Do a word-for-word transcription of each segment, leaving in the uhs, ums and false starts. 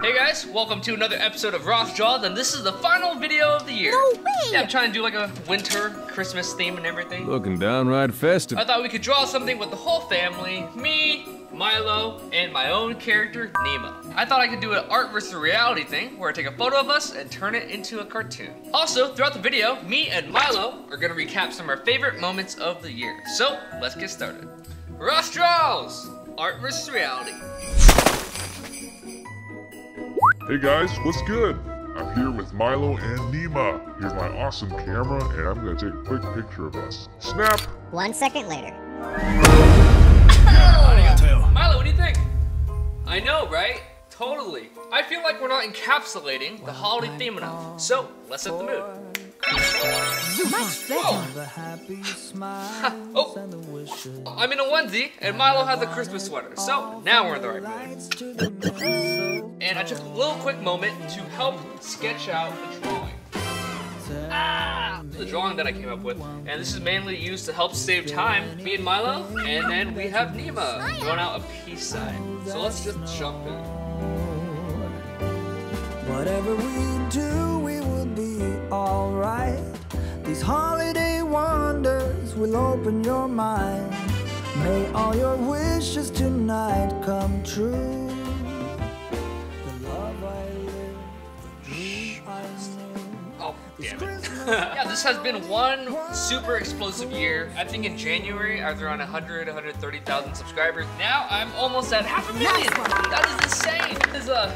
Hey guys, welcome to another episode of Ross Draws, and this is the final video of the year. No way! Yeah, I'm trying to do like a winter Christmas theme and everything. Looking downright festive. I thought we could draw something with the whole family, me, Milo, and my own character, Nima. I thought I could do an art versus reality thing where I take a photo of us and turn it into a cartoon. Also, throughout the video, me and Milo are gonna recap some of our favorite moments of the year. So, let's get started. Ross Draws! Art versus reality. Hey guys, what's good? I'm here with Milo and Nima. Here's my awesome camera, and I'm gonna take a quick picture of us. Snap! One second later. Oh. Milo, what do you think? I know, right? Totally. I feel like we're not encapsulating the holiday theme enough, so let's set the mood. Much better. Oh, I'm in a onesie, and Milo has a Christmas sweater, so now we're in the right mood. And I took a little quick moment to help sketch out the drawing. Ah! The drawing that I came up with. And this is mainly used to help save time. Me and Milo, and then we have Nima throwing out a peace sign. So let's just jump in. Whatever we do, we will be alright. These holiday wonders will open your mind. May all your wishes tonight come true. Damn it. Yeah, this has been one super explosive year. I think in January, I was around one hundred, one hundred thirty thousand subscribers. Now I'm almost at half a million. That is insane. That is a,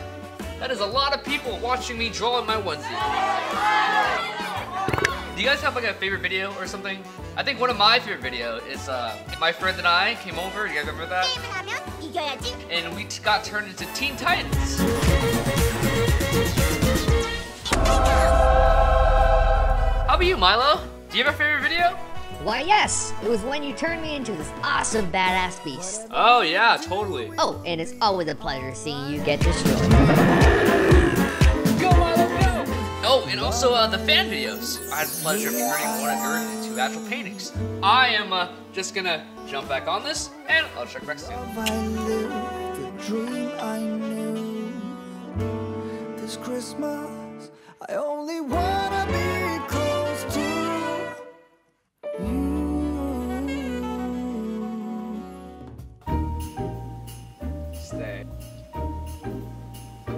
that is a lot of people watching me draw in my onesie. Do you guys have like a favorite video or something? I think one of my favorite videos is uh, my friend and I came over. Do you guys remember that? And we got turned into Teen Titans. How about you, Milo? Do you have a favorite video? Why, yes. It was when you turned me into this awesome badass beast. Oh, yeah, totally. Oh, and it's always a pleasure seeing you get destroyed. Go, Milo, go! Oh, and also uh, the fan videos. I had the pleasure of turning one of yours into actual paintings. I am uh, just gonna jump back on this, and I'll check back soon. The dream I knew. This Christmas, I only wanna be.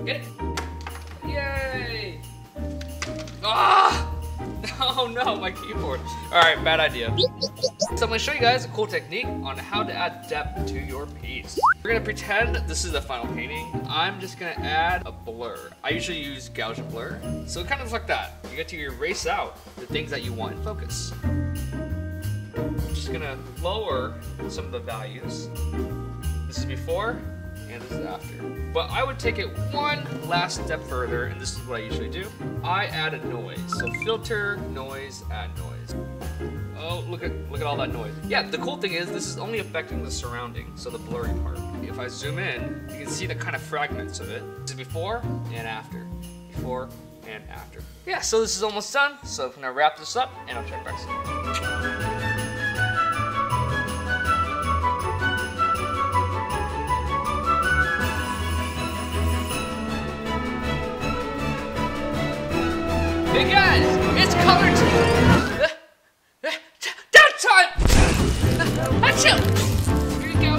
Get it? Yay! Ah! Oh no, my keyboard. Alright, bad idea. So I'm gonna show you guys a cool technique on how to add depth to your piece. We're gonna pretend this is the final painting. I'm just gonna add a blur. I usually use Gaussian blur. So it kind of looks like that. You get to erase out the things that you want in focus. I'm just gonna lower some of the values. This is before. And this is after. But I would take it one last step further, and this is what I usually do. I add a noise. So filter, noise, add noise. Oh, look at look at all that noise. Yeah, the cool thing is this is only affecting the surrounding, so the blurry part. If I zoom in, you can see the kind of fragments of it. This is before and after. Before and after. Yeah, so this is almost done. So I'm gonna wrap this up and I'll check back soon. Hey guys, it's color time! That time! That's you! Here you go.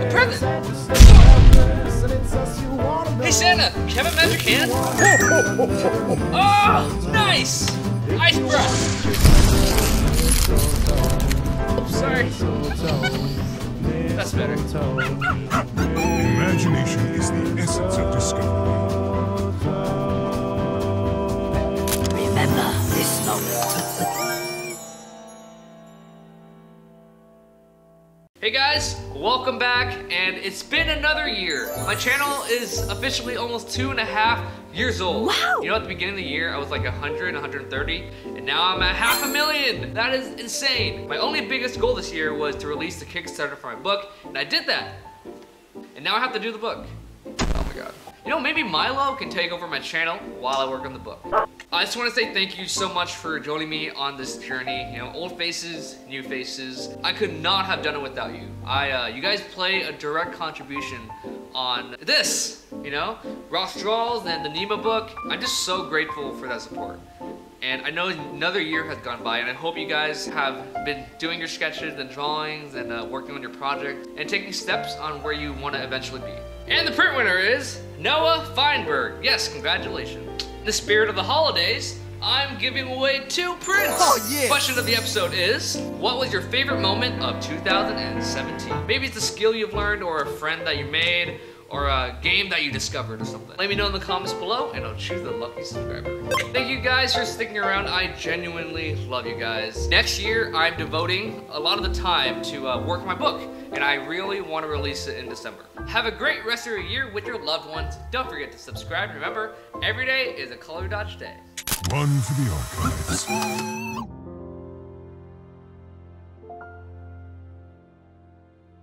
A present! Hey Santa, can I have a magic hand? Oh, nice! Ice brush! Oops, sorry. That's better. Imagination is the essence of discovery. Remember this moment. Hey guys, welcome back, and it's been another year. My channel is officially almost two and a half years old. Wow. You know, at the beginning of the year, I was like one hundred, one hundred thirty, and now I'm at half a million. That is insane. My only biggest goal this year was to release the Kickstarter for my book, and I did that. And now I have to do the book. Oh my God. You know, maybe Milo can take over my channel while I work on the book. I just want to say thank you so much for joining me on this journey. You know, old faces, new faces. I could not have done it without you. I, uh, you guys play a direct contribution on this, you know? Ross Draws and the Nima book. I'm just so grateful for that support. And I know another year has gone by, and I hope you guys have been doing your sketches and drawings and uh, working on your project and taking steps on where you want to eventually be. And the print winner is Noah Feinberg. Yes, congratulations. In the spirit of the holidays, I'm giving away two prints. Oh, yeah. Question of the episode is, what was your favorite moment of two thousand seventeen? Maybe it's a skill you've learned or a friend that you made, or a game that you discovered or something. Let me know in the comments below and I'll choose the lucky subscriber. Thank you guys for sticking around. I genuinely love you guys. Next year, I'm devoting a lot of the time to uh, work on my book, and I really want to release it in December. Have a great rest of your year with your loved ones. Don't forget to subscribe. Remember, every day is a color dodge day. One for the archives.